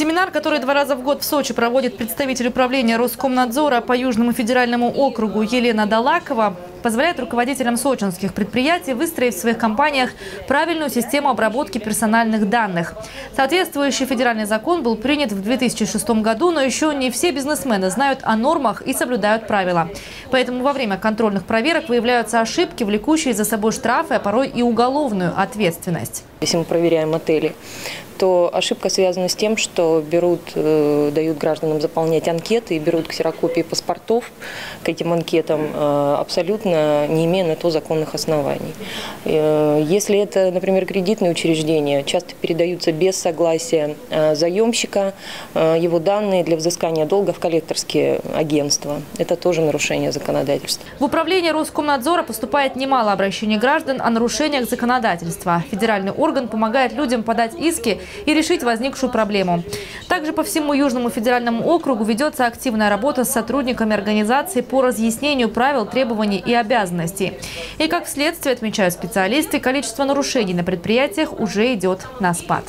Семинар, который 2 раза в год в Сочи проводит представитель управления Роскомнадзора по Южному федеральному округу Елена Далакова, позволяет руководителям сочинских предприятий выстроить в своих компаниях правильную систему обработки персональных данных. Соответствующий федеральный закон был принят в 2006 году, но еще не все бизнесмены знают о нормах и соблюдают правила. Поэтому во время контрольных проверок выявляются ошибки, влекущие за собой штрафы, а порой и уголовную ответственность. Если мы проверяем отели, то ошибка связана с тем, что дают гражданам заполнять анкеты и берут ксерокопии паспортов к этим анкетам, абсолютно не имея на то законных оснований. Если это, например, кредитные учреждения, часто передаются без согласия заемщика его данные для взыскания долга в коллекторские агентства. Это тоже нарушение законодательства. В управление Роскомнадзора поступает немало обращений граждан о нарушениях законодательства. Федеральный орган помогает людям подать иски и решить возникшую проблему. Также по всему Южному федеральному округу ведется активная работа с сотрудниками организации по разъяснению правил, требований и обязанностей. И, как следствие, отмечают специалисты, количество нарушений на предприятиях уже идет на спад.